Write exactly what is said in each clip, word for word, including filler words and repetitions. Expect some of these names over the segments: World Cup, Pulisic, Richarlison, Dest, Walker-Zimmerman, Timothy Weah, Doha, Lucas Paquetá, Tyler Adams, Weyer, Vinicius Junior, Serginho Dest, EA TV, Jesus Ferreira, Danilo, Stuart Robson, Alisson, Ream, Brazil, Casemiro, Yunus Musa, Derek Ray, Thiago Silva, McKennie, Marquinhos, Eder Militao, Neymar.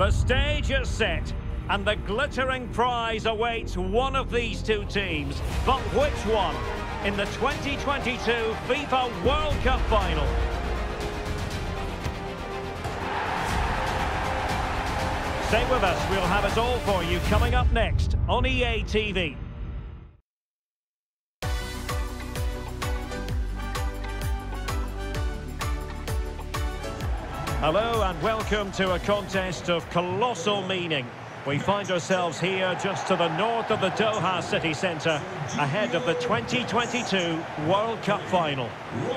The stage is set, and the glittering prize awaits one of these two teams. But which one? In the twenty twenty-two FIFA World Cup final. Stay with us, we'll have it all for you coming up next on E A T V. Hello and welcome to a contest of colossal meaning. We find ourselves here just to the north of the Doha city centre, ahead of the twenty twenty-two World Cup final.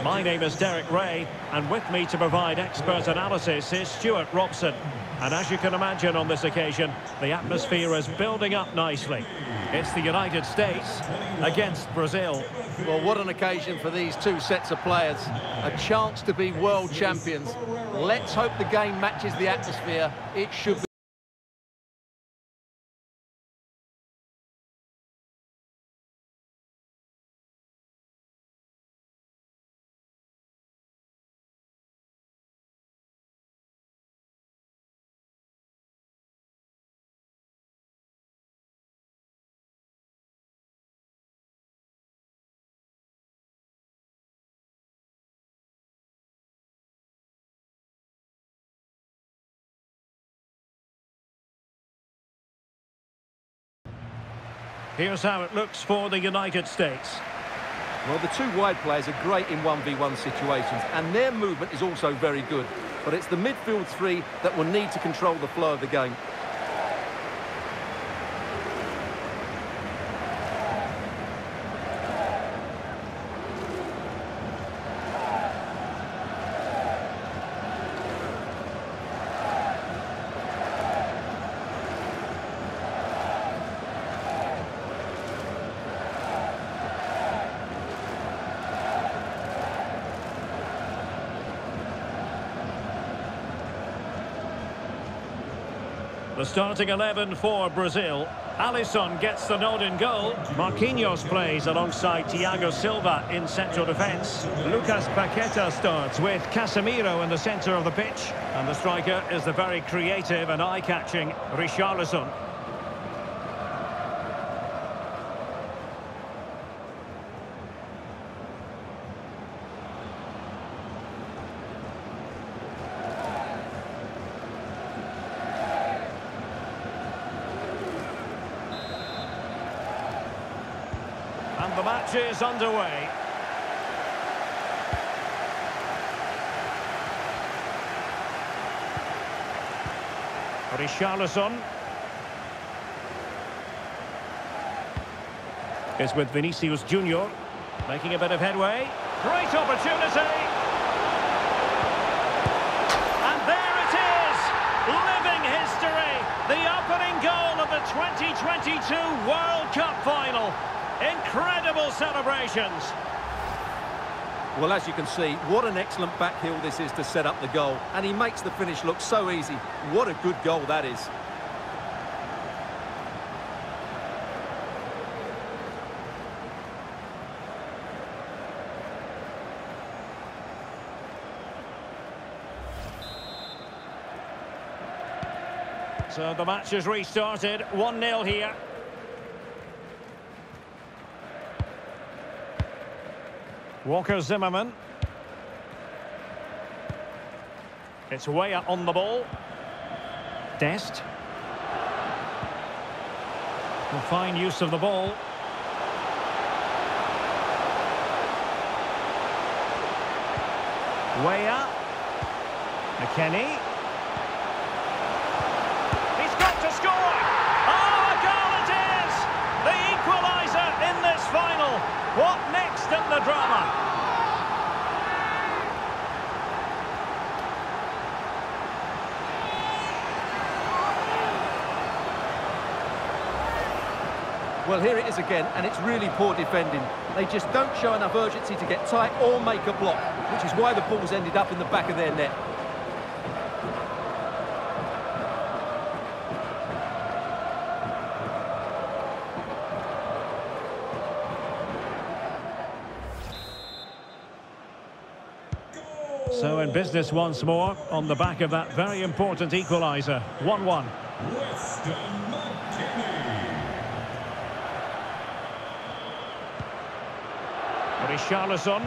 My name is Derek Ray, and with me to provide expert analysis is Stuart Robson. And as you can imagine on this occasion, the atmosphere is building up nicely. It's the United States against Brazil. Well, what an occasion for these two sets of players. A chance to be world champions. Let's hope the game matches the atmosphere. It should be. Here's how it looks for the United States. Well, the two wide players are great in one v one situations, and their movement is also very good. But it's the midfield three that will need to control the flow of the game. The starting eleven for Brazil. Alisson gets the nod in goal. Marquinhos plays alongside Thiago Silva in central defence. Lucas Paquetá starts with Casemiro in the centre of the pitch. And the striker is the very creative and eye-catching Richarlison. And the match is underway. Richarlison is with Vinicius Junior, making a bit of headway. Great opportunity! And there it is! Living history! The opening goal of the twenty twenty-two World Cup final. Incredible celebrations. Well, as you can see, what an excellent back heel this is to set up the goal. And he makes the finish look so easy. What a good goal that is. So the match has restarted. one nil here. Walker-Zimmerman. It's Weyer on the ball. Dest. A fine use of the ball. Weyer. McKennie. He's got to score! Oh, a goal it is! The equaliser in this final. What next in the drama? Well, here it is again, and it's really poor defending. They just don't show enough urgency to get tight or make a block, which is why the ball's ended up in the back of their net. So in business once more on the back of that very important equaliser. one one. Richarlison.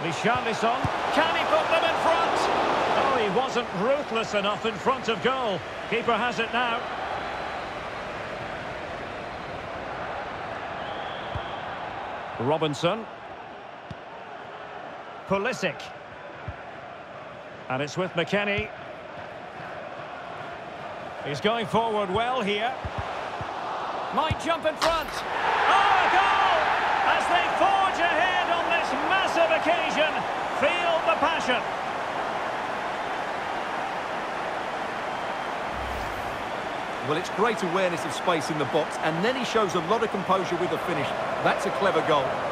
Richarlison. Can he put them in front? Oh, he wasn't ruthless enough in front of goal. Keeper has it now. Robinson. Pulisic. And it's with McKennie. He's going forward well here. Might jump in front. Oh, a goal! As they forge ahead on this massive occasion. Feel the passion. Well, it's great awareness of space in the box, and then he shows a lot of composure with the finish. That's a clever goal. Goal.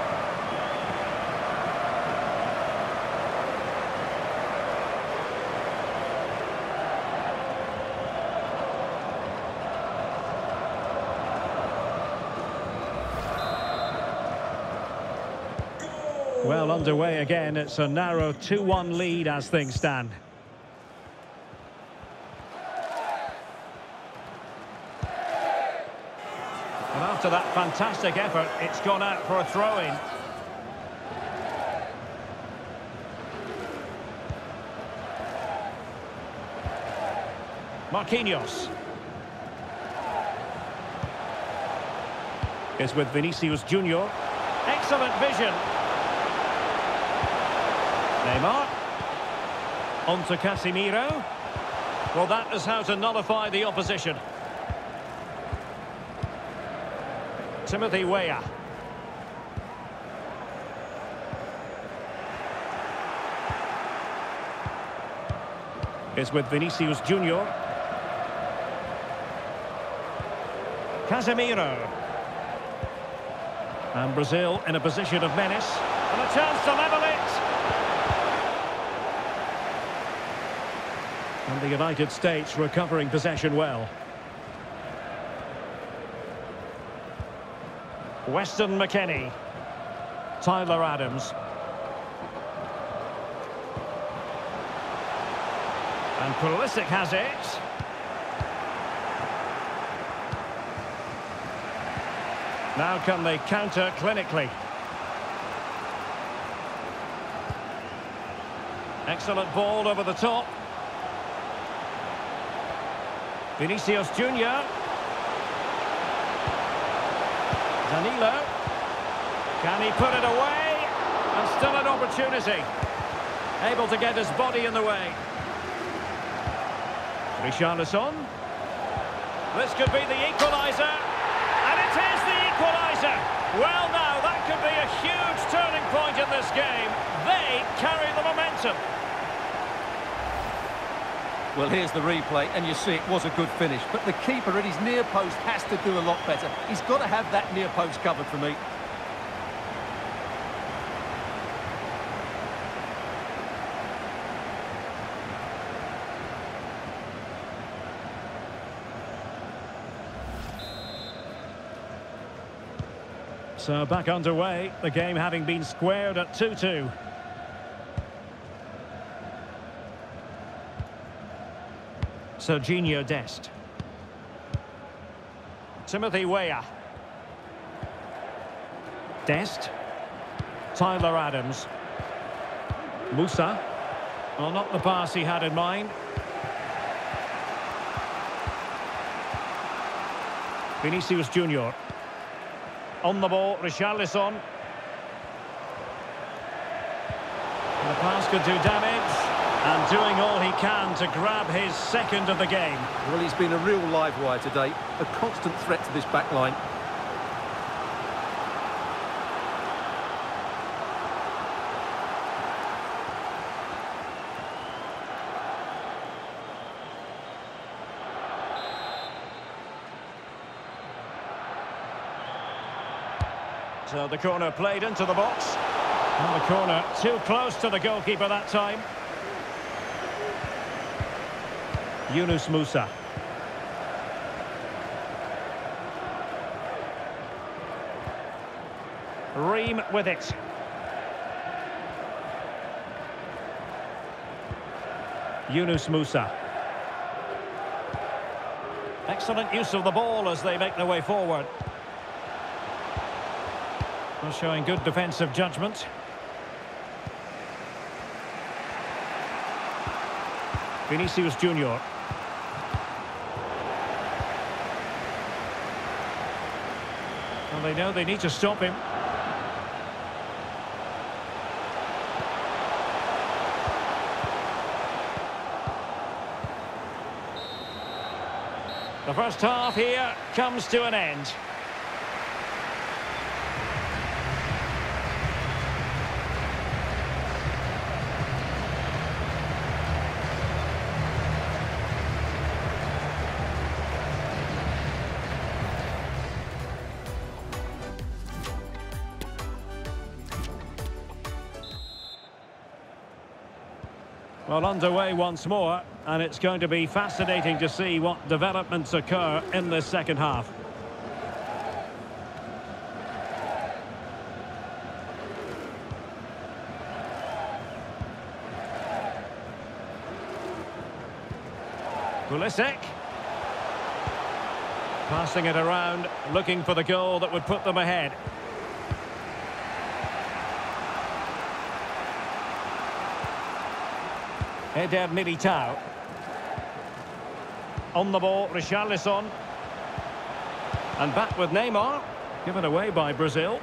Well, underway again. It's a narrow two one lead as things stand. After that fantastic effort, it's gone out for a throw-in. Marquinhos. It's with Vinicius Junior. Excellent vision. Neymar. On to Casemiro. Well, that is how to nullify the opposition. Timothy Weah. Is with Vinicius Junior. Casemiro. And Brazil in a position of menace. And a chance to level it. And the United States recovering possession well. Weston McKennie. Tyler Adams. And Pulisic has it. Now can they counter clinically? Excellent ball over the top. Vinicius Junior. Danilo, can he put it away? And still an opportunity. Able to get his body in the way. Richarlison. This could be the equaliser. And it is the equaliser. Well, now, that could be a huge turning point in this game. They carry the momentum. Well, here's the replay, and you see it was a good finish. But the keeper at his near post has to do a lot better. He's got to have that near post covered for me. So back underway, the game having been squared at two two. Serginho Dest. Timothy Weah. Dest. Tyler Adams. Musa. Well, not the pass he had in mind. Vinicius Junior. On the ball, Richarlison. And the pass could do damage. And doing all he can to grab his second of the game. Well, he's been a real live wire today, a constant threat to this back line. So the corner played into the box. And the corner too close to the goalkeeper that time. Yunus Musa. Ream with it. Yunus Musa. Excellent use of the ball as they make their way forward. They're showing good defensive judgment. Vinicius Junior. Well, they know they need to stop him. The first half here comes to an end. Well, underway once more, and it's going to be fascinating to see what developments occur in this second half. Pulisic. Passing it around, looking for the goal that would put them ahead. Eder Militao. On the ball, Richarlison. And back with Neymar. Given away by Brazil.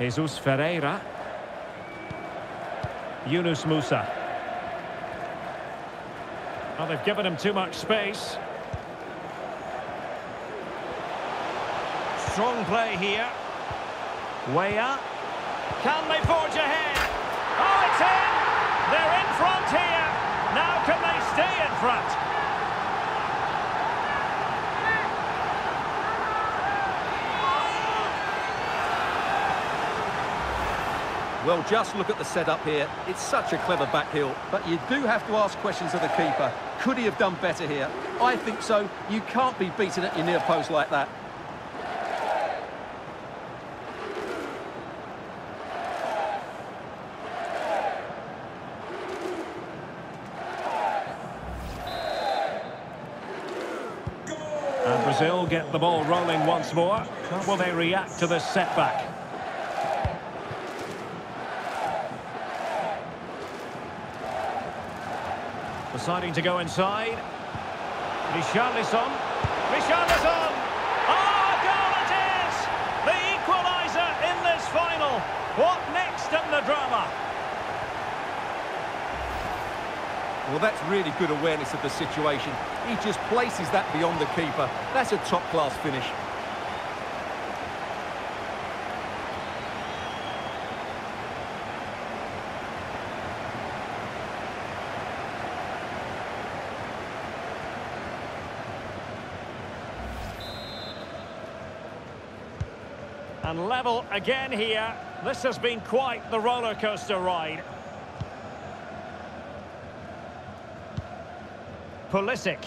Jesus Ferreira. Yunus Musa. Well, they've given him too much space. Strong play here. Weyer. Can they forge ahead? Oh, it's in! They're in front here. Now can they stay in front? Well, just look at the setup here. It's such a clever back heel, but you do have to ask questions of the keeper. Could he have done better here? I think so. You can't be beaten at your near post like that. Brazil get the ball rolling once more. How will they react to this setback? Deciding to go inside. Richarlison. Richarlison! Ah, goal it is! The equaliser in this final. What next in the drama? Well, that's really good awareness of the situation. He just places that beyond the keeper. That's a top-class finish. And level again here. This has been quite the roller coaster ride. Pulisic.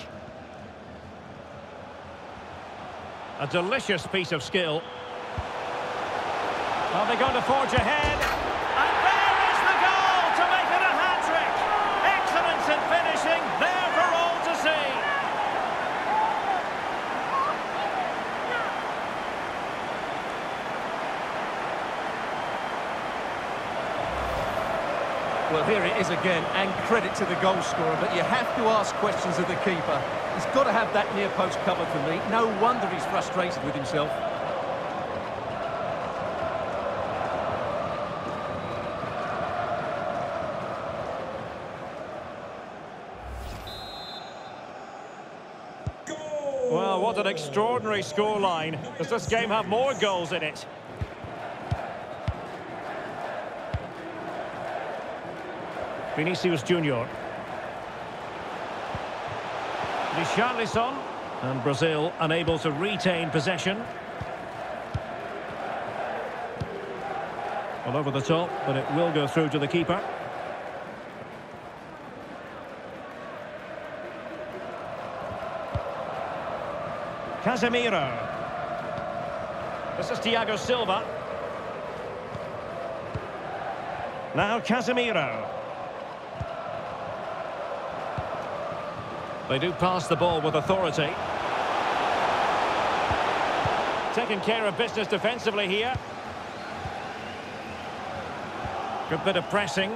A delicious piece of skill. Are they going to forge ahead? And there is the goal to make it a hat-trick. Excellence in finishing, there for all to see. Well, here it is again, and credit to the goal scorer, but you have to ask questions of the keeper. He's got to have that near post covered for me. No wonder he's frustrated with himself. Goal. Well, what an extraordinary scoreline. Does this game have more goals in it? Vinicius Junior. Richarlison, and Brazil unable to retain possession. Well, over the top, but it will go through to the keeper. Casemiro. This is Thiago Silva. Now Casemiro. They do pass the ball with authority. Taking care of business defensively here. Good bit of pressing.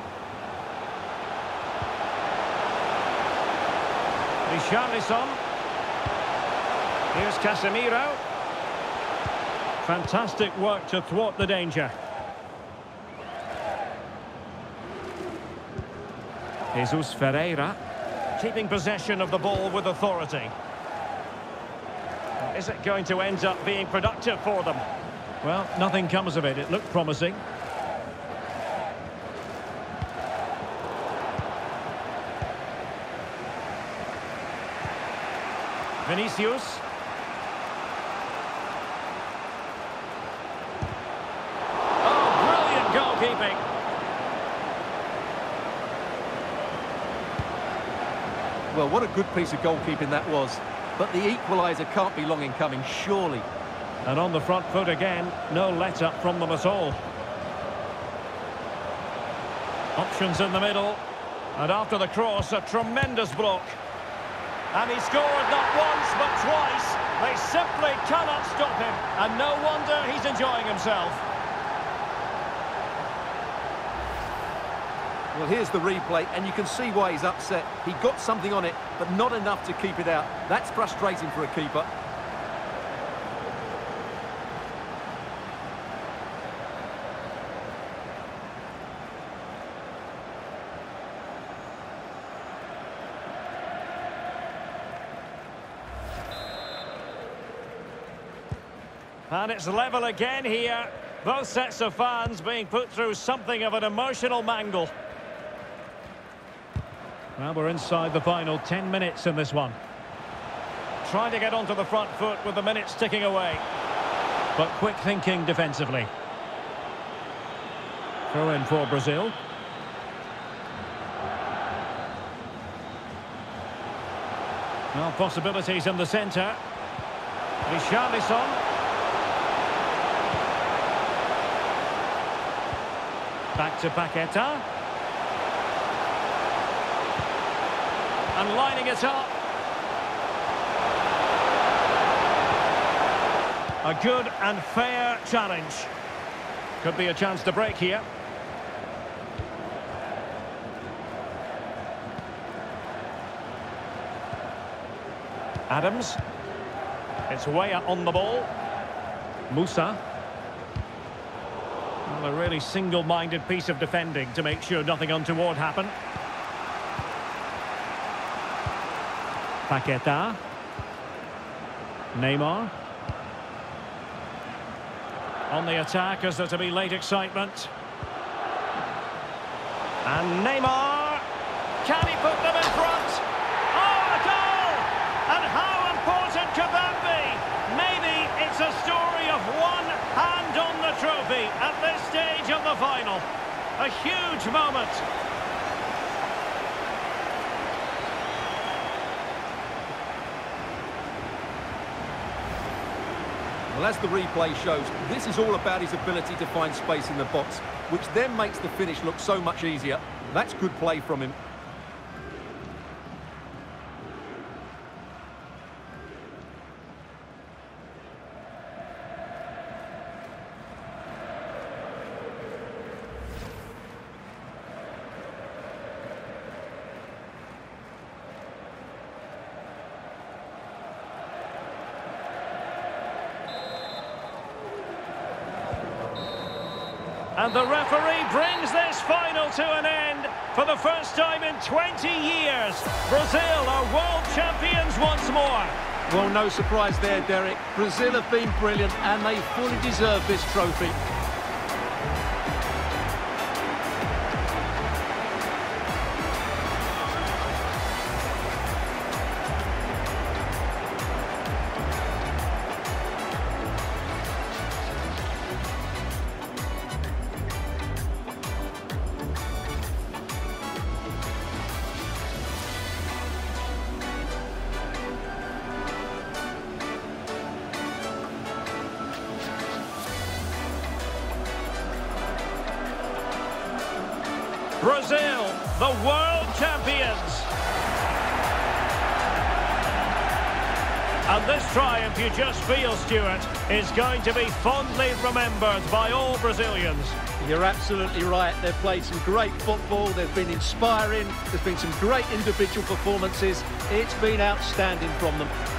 Richarlison. Here's Casemiro. Fantastic work to thwart the danger. Jesus Ferreira. Keeping possession of the ball with authority. Is it going to end up being productive for them? Well, nothing comes of it. It looked promising. Vinicius. Oh, brilliant goalkeeping. Well, what a good piece of goalkeeping that was. But the equaliser can't be long in coming, surely. And on the front foot again, no let-up from them at all. Options in the middle. And after the cross, a tremendous block. And he scored not once, but twice. They simply cannot stop him. And no wonder he's enjoying himself. Well, here's the replay, and you can see why he's upset. He got something on it, but not enough to keep it out. That's frustrating for a keeper. And it's level again here. Both sets of fans being put through something of an emotional mangle. Now we're inside the final ten minutes in this one. Trying to get onto the front foot with the minutes ticking away. But quick thinking defensively. Throw in for Brazil. Now possibilities in the centre. Richarlison. Back to Paquetá. And lining it up. A good and fair challenge. Could be a chance to break here. Adams. It's Weyer on the ball. Musa. Well, a really single-minded piece of defending to make sure nothing untoward happened. Paquetá. Neymar. On the attack, is there to be late excitement? And Neymar. Can he put them in front? Oh, a goal! And how important could that be? Maybe it's a story of one hand on the trophy at this stage of the final. A huge moment. Well, as the replay shows, this is all about his ability to find space in the box, which then makes the finish look so much easier. That's good play from him. And the referee brings this final to an end. For the first time in twenty years, Brazil are world champions once more. Well, no surprise there, Derek. Brazil have been brilliant, and they fully deserve this trophy. Brazil, the world champions. And this triumph, you just feel, Stuart, is going to be fondly remembered by all Brazilians. You're absolutely right. They've played some great football. They've been inspiring. There's been some great individual performances. It's been outstanding from them.